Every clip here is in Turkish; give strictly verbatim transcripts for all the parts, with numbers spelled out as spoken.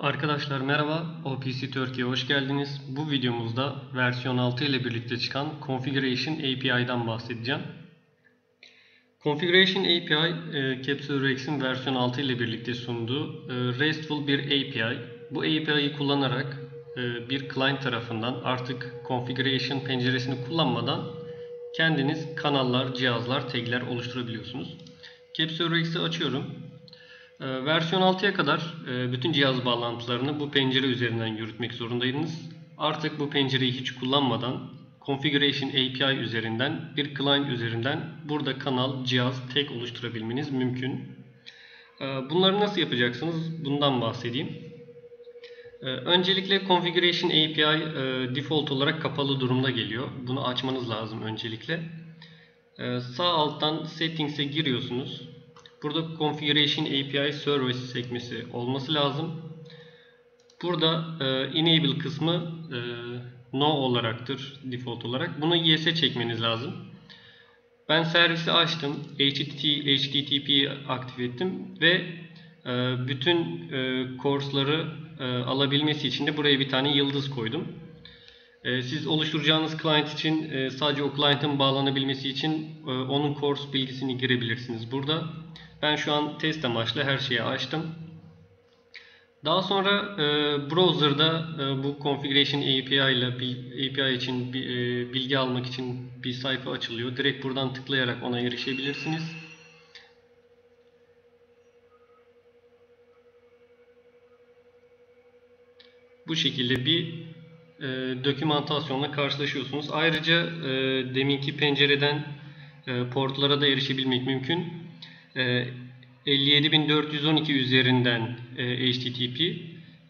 Arkadaşlar merhaba, O P C Türkiye'ye hoş geldiniz. Bu videomuzda versiyon altı ile birlikte çıkan Configuration A P I'den bahsedeceğim. Configuration A P I, Capsule R X'in versiyon altı ile birlikte sunduğu RESTful bir A P I. Bu A P I'yi kullanarak bir client tarafından artık Configuration penceresini kullanmadan kendiniz kanallar, cihazlar, tagler oluşturabiliyorsunuz. Capsule R X'i açıyorum. Versiyon altıya kadar bütün cihaz bağlantılarını bu pencere üzerinden yürütmek zorundaydınız. Artık bu pencereyi hiç kullanmadan Configuration A P I üzerinden, bir client üzerinden burada kanal, cihaz, tag oluşturabilmeniz mümkün. Bunları nasıl yapacaksınız? Bundan bahsedeyim. Öncelikle Configuration A P I default olarak kapalı durumda geliyor. Bunu açmanız lazım öncelikle. Sağ alttan Settings'e giriyorsunuz. Burada Configuration A P I Service sekmesi olması lazım. Burada e, Enable kısmı e, No olaraktır default olarak. Bunu Yes'e çekmeniz lazım. Ben servisi açtım. H T T P aktif ettim. Ve e, bütün e, coursları e, alabilmesi için de buraya bir tane yıldız koydum. E, siz oluşturacağınız client için e, sadece o client'ın bağlanabilmesi için e, onun course bilgisini girebilirsiniz burada. Ben şu an test amaçlı her şeyi açtım. Daha sonra e, browser'da e, bu Configuration A P I ile A P I için bir, e, bilgi almak için bir sayfa açılıyor. Direkt buradan tıklayarak ona erişebilirsiniz. Bu şekilde bir e, dokümantasyonla karşılaşıyorsunuz. Ayrıca e, deminki pencereden e, portlara da erişebilmek mümkün. elli yedi bin dört yüz on iki üzerinden H T T P,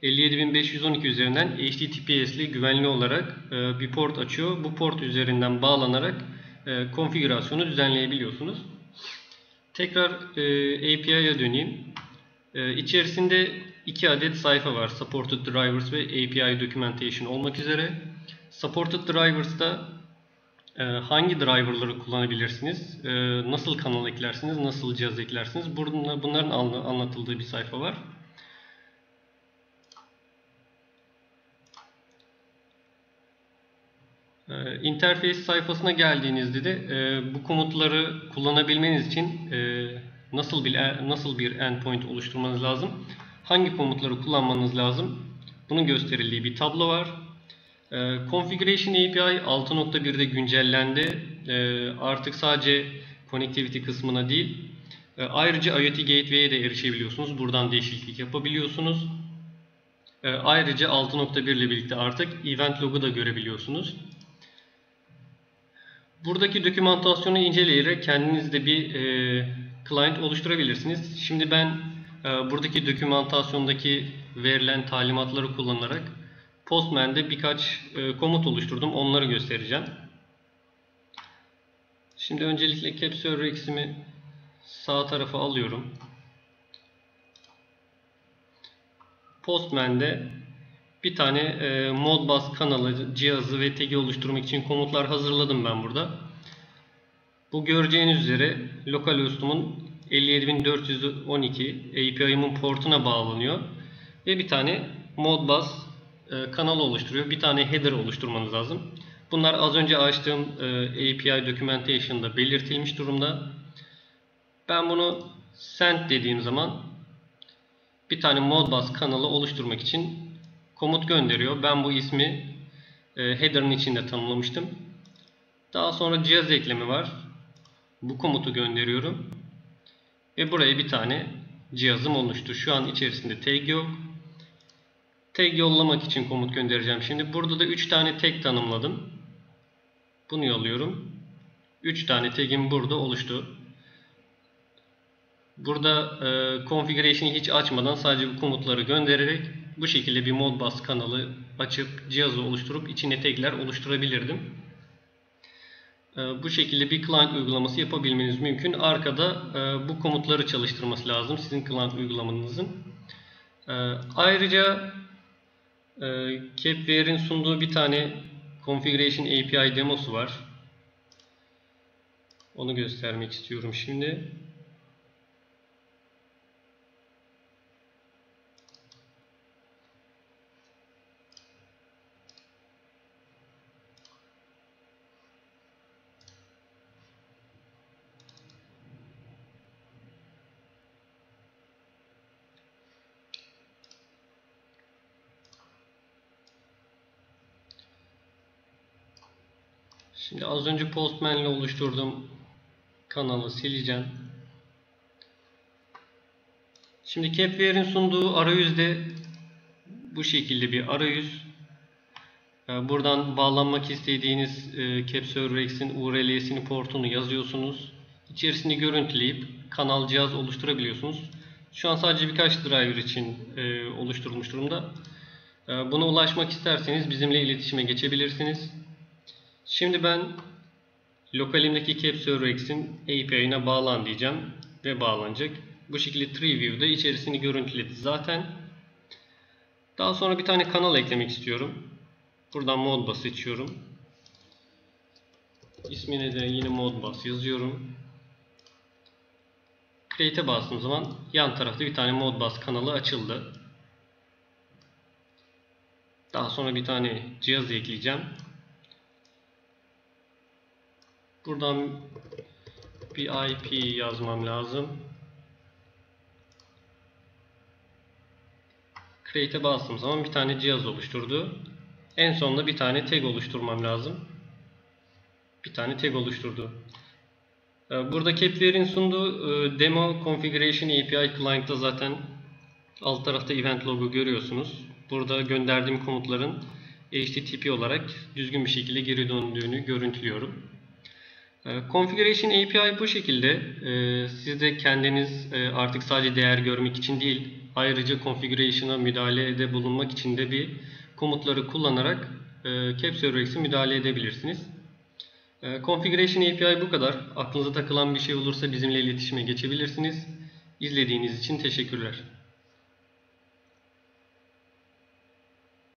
elli yedi bin beş yüz on iki üzerinden H T T P S'li güvenli olarak bir port açıyor. Bu port üzerinden bağlanarak konfigürasyonu düzenleyebiliyorsunuz. Tekrar A P I'ye döneyim. İçerisinde iki adet sayfa var. Supported Drivers ve A P I Documentation olmak üzere. Supported Drivers'da hangi driverları kullanabilirsiniz, nasıl kanal eklersiniz, nasıl cihaz eklersiniz, bunların anlatıldığı bir sayfa var. Interface sayfasına geldiğinizde de bu komutları kullanabilmeniz için nasıl bir nasıl bir endpoint oluşturmanız lazım, hangi komutları kullanmanız lazım, bunun gösterildiği bir tablo var. Configuration A P I altı nokta bir'de güncellendi. Artık sadece connectivity kısmına değil, ayrıca IoT Gateway'e de erişebiliyorsunuz. Buradan değişiklik yapabiliyorsunuz. Ayrıca altı nokta bir ile birlikte artık event log'u da görebiliyorsunuz. Buradaki dokümantasyonu inceleyerek kendiniz de bir client oluşturabilirsiniz. Şimdi ben buradaki dokümantasyondaki verilen talimatları kullanarak Postman'de birkaç e, komut oluşturdum. Onları göstereceğim. Şimdi öncelikle Capsule R X'imi sağ tarafa alıyorum. Postman'de bir tane e, Modbus kanalı, cihazı ve tag'i oluşturmak için komutlar hazırladım ben burada. Bu göreceğiniz üzere lokal hostumun elli yedi bin dört yüz on iki A P I'min portuna bağlanıyor. Ve bir tane Modbus kanal oluşturuyor. Bir tane header oluşturmanız lazım. Bunlar az önce açtığım A P I Documentation'da belirtilmiş durumda. Ben bunu send dediğim zaman bir tane Modbus kanalı oluşturmak için komut gönderiyor. Ben bu ismi header'ın içinde tanımlamıştım. Daha sonra cihaz eklemi var. Bu komutu gönderiyorum. Ve buraya bir tane cihazım oluştu. Şu an içerisinde tag yok. Tag yollamak için komut göndereceğim. Şimdi burada da üç tane tag tanımladım. Bunu yolluyorum. üç tane tag'im burada oluştu. Burada e, configuration'ı hiç açmadan sadece bu komutları göndererek bu şekilde bir Modbus kanalı açıp cihazı oluşturup içine tag'ler oluşturabilirdim. E, bu şekilde bir client uygulaması yapabilmeniz mümkün. Arkada e, bu komutları çalıştırması lazım sizin client uygulamanızın. E, ayrıca Capware'in sunduğu bir tane Configuration A P I demosu var. Onu göstermek istiyorum şimdi. Şimdi az önce Postman ile oluşturduğum kanalı sileceğim. Şimdi Capware'in sunduğu arayüz de bu şekilde bir arayüz. Buradan bağlanmak istediğiniz CapServerX'in U R L'sini, portunu yazıyorsunuz. İçerisini görüntüleyip kanal cihaz oluşturabiliyorsunuz. Şu an sadece birkaç driver için oluşturulmuş durumda. Buna ulaşmak isterseniz bizimle iletişime geçebilirsiniz. Şimdi ben lokalimdeki CapServerX'in A P I'ine bağlan diyeceğim ve bağlanacak. Bu şekilde TreeView'da içerisini görüntüledi zaten. Daha sonra bir tane kanal eklemek istiyorum. Buradan Modbus seçiyorum. İsmine de yine Modbus yazıyorum. Create'e bastığım zaman yan tarafta bir tane Modbus kanalı açıldı. Daha sonra bir tane cihaz ekleyeceğim. Buradan bir I P yazmam lazım. Create'e bastığım zaman bir tane cihaz oluşturdu. En sonunda bir tane tag oluşturmam lazım. Bir tane tag oluşturdu. Burada Capware'in sunduğu Demo Configuration A P I Client'ta zaten alt tarafta event logo görüyorsunuz. Burada gönderdiğim komutların H T T P olarak düzgün bir şekilde geri döndüğünü görüntülüyorum. Configuration A P I bu şekilde. Siz de kendiniz artık sadece değer görmek için değil, ayrıca configuration'a müdahalede bulunmak için de bir komutları kullanarak CapServerX'e müdahale edebilirsiniz. Configuration A P I bu kadar. Aklınıza takılan bir şey olursa bizimle iletişime geçebilirsiniz. İzlediğiniz için teşekkürler.